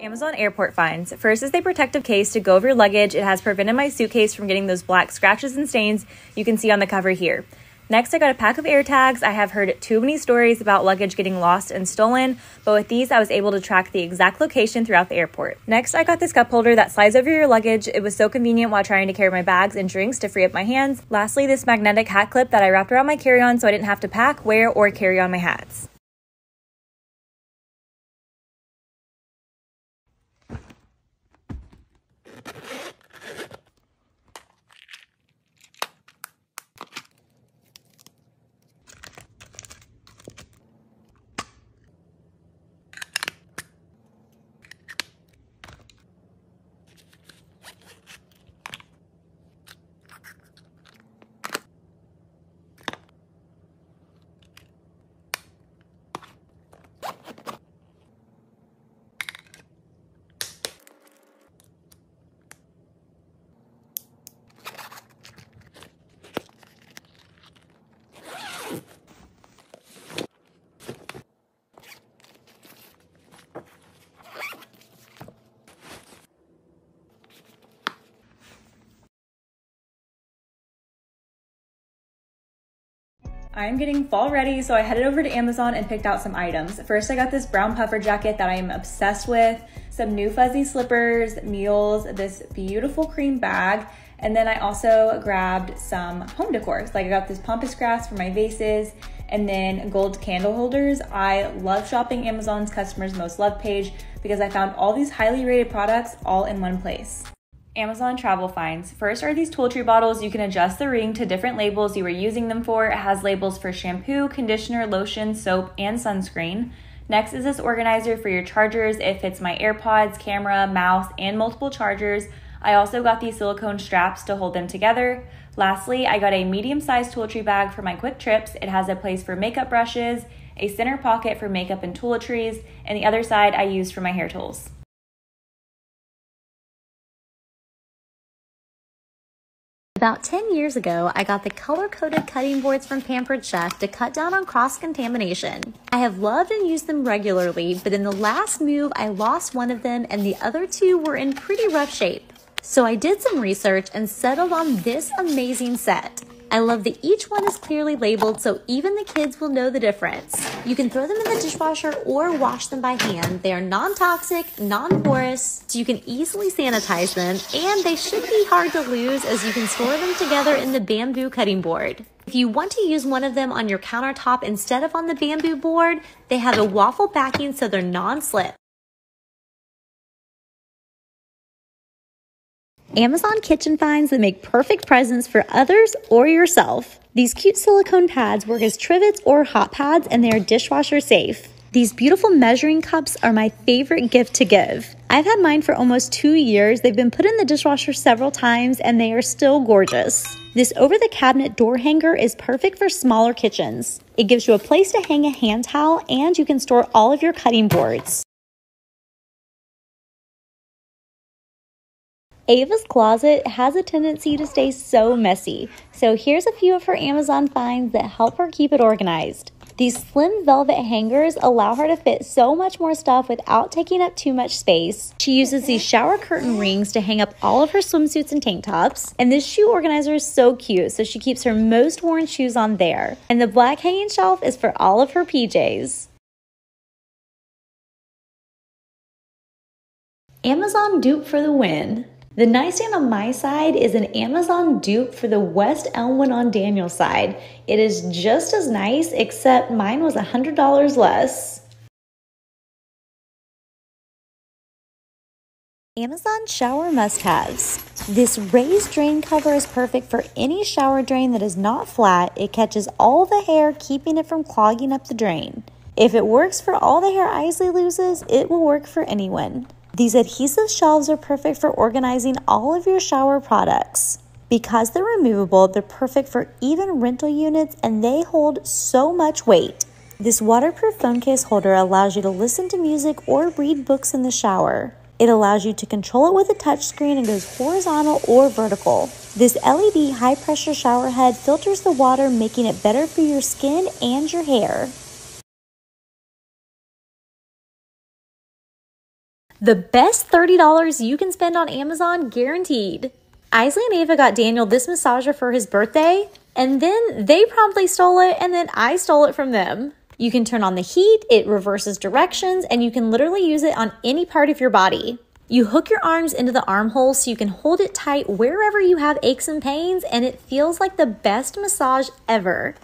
Amazon airport finds. First is the protective case to go over your luggage. It has prevented my suitcase from getting those black scratches and stains you can see on the cover here. Next, I got a pack of AirTags. I have heard too many stories about luggage getting lost and stolen, but with these, I was able to track the exact location throughout the airport. Next, I got this cup holder that slides over your luggage. It was so convenient while trying to carry my bags and drinks to free up my hands. Lastly, this magnetic hat clip that I wrapped around my carry-on so I didn't have to pack, wear, or carry on my hats. I'm getting fall ready, so I headed over to Amazon and picked out some items. First, I got this brown puffer jacket that I am obsessed with, some new fuzzy slippers, mules, this beautiful cream bag, and then I also grabbed some home decor. So I got this pampas grass for my vases and then gold candle holders. I love shopping Amazon's customers' most loved page because I found all these highly rated products all in one place. Amazon travel finds. First are these toiletry bottles. You can adjust the ring to different labels you were using them for. It has labels for shampoo, conditioner, lotion, soap, and sunscreen. Next is this organizer for your chargers. It fits my AirPods, camera, mouse, and multiple chargers. I also got these silicone straps to hold them together. Lastly, I got a medium-sized toiletry bag for my quick trips. It has a place for makeup brushes, a center pocket for makeup and toiletries, and the other side I used for my hair tools. About 10 years ago, I got the color-coded cutting boards from Pampered Chef to cut down on cross-contamination. I have loved and used them regularly, but in the last move, I lost one of them and the other two were in pretty rough shape. So I did some research and settled on this amazing set. I love that each one is clearly labeled so even the kids will know the difference. You can throw them in the dishwasher or wash them by hand. They are non-toxic, non-porous, so you can easily sanitize them, and they should be hard to lose as you can store them together in the bamboo cutting board. If you want to use one of them on your countertop instead of on the bamboo board, they have a waffle backing so they're non-slip. Amazon kitchen finds that make perfect presents for others or yourself. These cute silicone pads work as trivets or hot pads, and they are dishwasher safe. These beautiful measuring cups are my favorite gift to give. I've had mine for almost 2 years. They've been put in the dishwasher several times and they are still gorgeous. This over-the-cabinet door hanger is perfect for smaller kitchens. It gives you a place to hang a hand towel, and you can store all of your cutting boards. Ava's closet has a tendency to stay so messy, so here's a few of her Amazon finds that help her keep it organized. These slim velvet hangers allow her to fit so much more stuff without taking up too much space. She uses these shower curtain rings to hang up all of her swimsuits and tank tops, and this shoe organizer is so cute, so she keeps her most worn shoes on there. And the black hanging shelf is for all of her PJs. Amazon dupe for the win. The nightstand on my side is an Amazon dupe for the West Elm one on Daniel's side. It is just as nice, except mine was $100 less. Amazon shower must-haves. This raised drain cover is perfect for any shower drain that is not flat. It catches all the hair, keeping it from clogging up the drain. If it works for all the hair Isley loses, it will work for anyone. These adhesive shelves are perfect for organizing all of your shower products. Because they're removable, they're perfect for even rental units, and they hold so much weight. This waterproof phone case holder allows you to listen to music or read books in the shower. It allows you to control it with a touchscreen and goes horizontal or vertical. This LED high-pressure shower head filters the water, making it better for your skin and your hair. The best $30 you can spend on Amazon, guaranteed. Isley and Ava got Daniel this massager for his birthday, and then they promptly stole it, and then I stole it from them. You can turn on the heat, it reverses directions, and you can literally use it on any part of your body. You hook your arms into the armhole so you can hold it tight wherever you have aches and pains, and it feels like the best massage ever.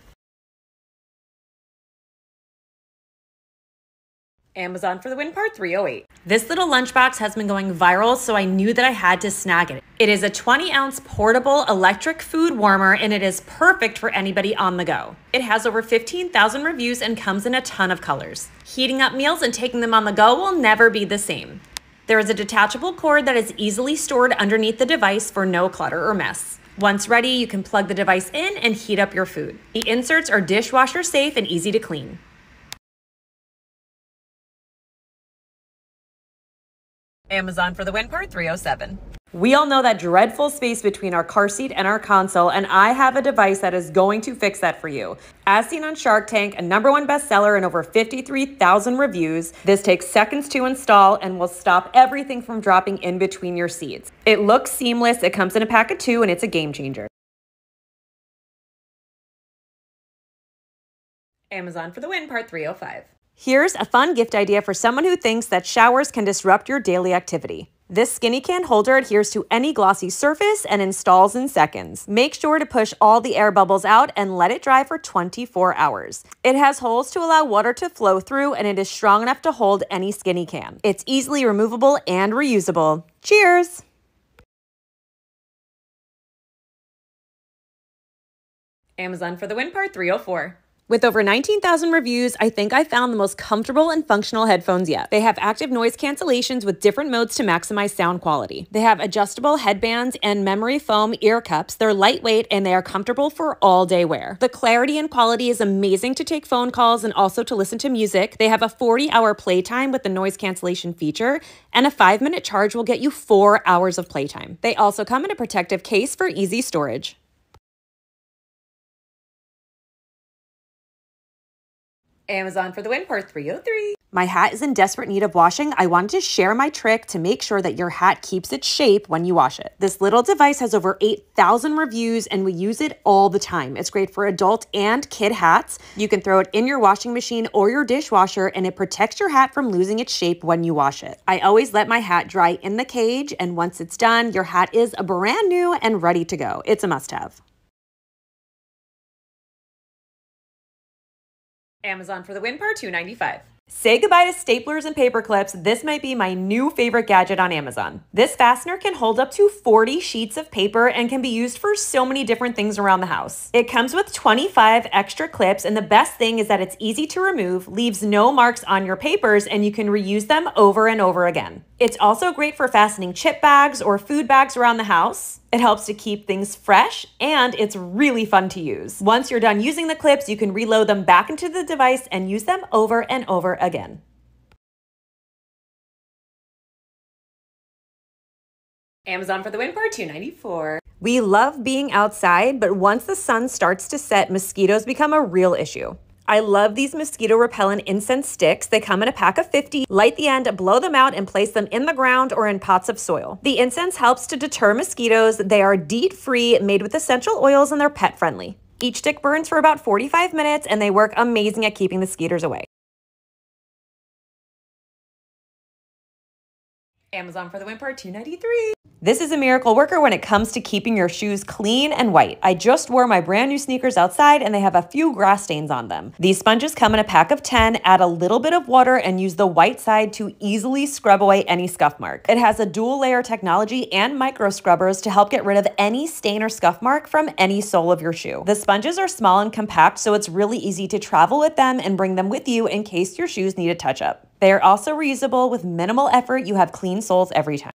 Amazon for the win part 308. This little lunchbox has been going viral, so I knew that I had to snag it. It is a 20-ounce portable electric food warmer, and it is perfect for anybody on the go. It has over 15,000 reviews and comes in a ton of colors. Heating up meals and taking them on the go will never be the same. There is a detachable cord that is easily stored underneath the device for no clutter or mess. Once ready, you can plug the device in and heat up your food. The inserts are dishwasher safe and easy to clean. Amazon for the win part 307. We all know that dreadful space between our car seat and our console, and I have a device that is going to fix that for you. As seen on Shark Tank, a #1 bestseller and over 53,000 reviews, this takes seconds to install and will stop everything from dropping in between your seats. It looks seamless, it comes in a pack of 2, and it's a game changer. Amazon for the win part 305. Here's a fun gift idea for someone who thinks that showers can disrupt your daily activity. This skinny can holder adheres to any glossy surface and installs in seconds. Make sure to push all the air bubbles out and let it dry for 24 hours. It has holes to allow water to flow through, and it is strong enough to hold any skinny can. It's easily removable and reusable. Cheers! Amazon for the win part 304. With over 19,000 reviews, I think I found the most comfortable and functional headphones yet. They have active noise cancellations with different modes to maximize sound quality. They have adjustable headbands and memory foam ear cups. They're lightweight and they are comfortable for all day wear. The clarity and quality is amazing to take phone calls and also to listen to music. They have a 40-hour playtime with the noise cancellation feature, and a 5-minute charge will get you 4 hours of playtime. They also come in a protective case for easy storage. Amazon for the win part 303. My hat is in desperate need of washing. I wanted to share my trick to make sure that your hat keeps its shape when you wash it. This little device has over 8,000 reviews and we use it all the time. It's great for adult and kid hats. You can throw it in your washing machine or your dishwasher, and it protects your hat from losing its shape when you wash it. I always let my hat dry in the cage, and once it's done, your hat is brand new and ready to go. It's a must-have. Amazon for the win part 295. Say goodbye to staplers and paper clips. This might be my new favorite gadget on Amazon. This fastener can hold up to 40 sheets of paper and can be used for so many different things around the house. It comes with 25 extra clips, and the best thing is that it's easy to remove, leaves no marks on your papers, and you can reuse them over and over again. It's also great for fastening chip bags or food bags around the house. It helps to keep things fresh, and it's really fun to use. Once you're done using the clips, you can reload them back into the device and use them over and over again. Amazon for the win part 294. We love being outside, but once the sun starts to set, mosquitoes become a real issue. I love these mosquito repellent incense sticks. They come in a pack of 50. Light the end, blow them out, and place them in the ground or in pots of soil. The incense helps to deter mosquitoes. They are DEET-free, made with essential oils, and they're pet-friendly. Each stick burns for about 45 minutes, and they work amazing at keeping the mosquitoes away. Amazon for the win part 293. This is a miracle worker when it comes to keeping your shoes clean and white. I just wore my brand new sneakers outside and they have a few grass stains on them. These sponges come in a pack of 10, add a little bit of water and use the white side to easily scrub away any scuff mark. It has a dual layer technology and micro scrubbers to help get rid of any stain or scuff mark from any sole of your shoe. The sponges are small and compact, so it's really easy to travel with them and bring them with you in case your shoes need a touch up. They are also reusable with minimal effort. You have clean soles every time.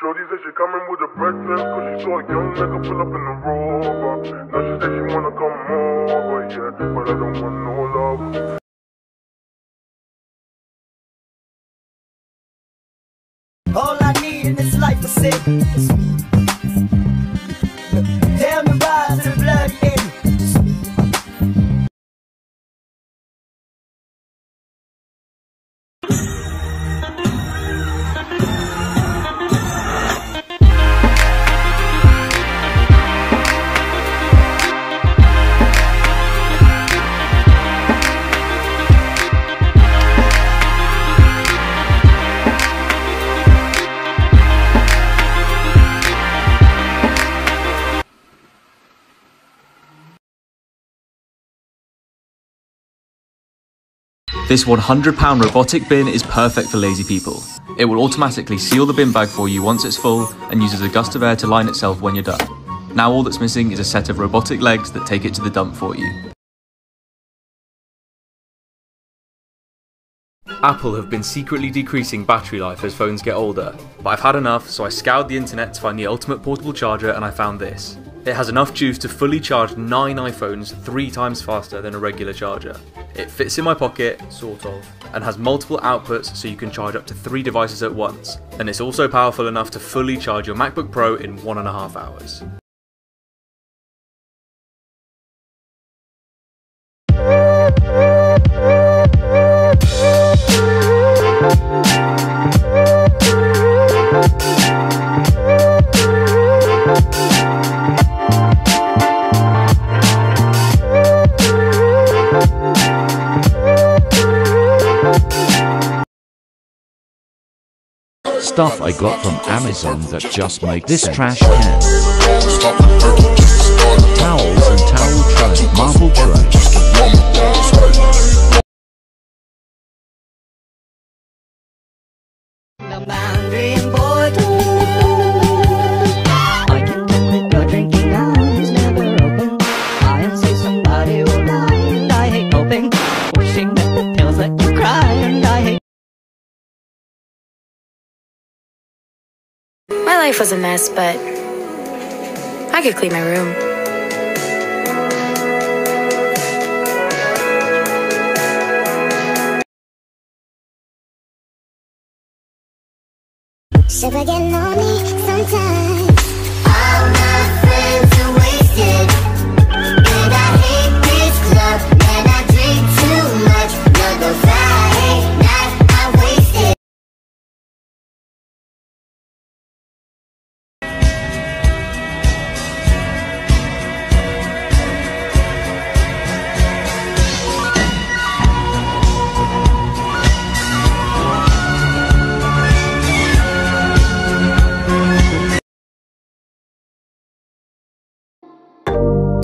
Shorty said she coming with a breakfast, cause she saw a young nigga pull up in the Rover. Now she said she wanna come over, yeah, but I don't want no love. All I need in this life saves me. Tell me why the blood ends me. This £100 robotic bin is perfect for lazy people. It will automatically seal the bin bag for you once it's full and uses a gust of air to line itself when you're done. Now all that's missing is a set of robotic legs that take it to the dump for you. Apple have been secretly decreasing battery life as phones get older, but I've had enough, so I scoured the internet to find the ultimate portable charger and I found this. It has enough juice to fully charge 9 iPhones 3 times faster than a regular charger. It fits in my pocket, sort of, and has multiple outputs so you can charge up to 3 devices at once. And it's also powerful enough to fully charge your MacBook Pro in 1.5 hours. Stuff I got from Amazon that just make this trash can. Towels and towel tray, marble tray. My life was a mess, but I could clean my room. Should I get lonely sometimes? All my friends are wasted, and I hate this club, and I drink too much. Love goes I hate that I wasted. You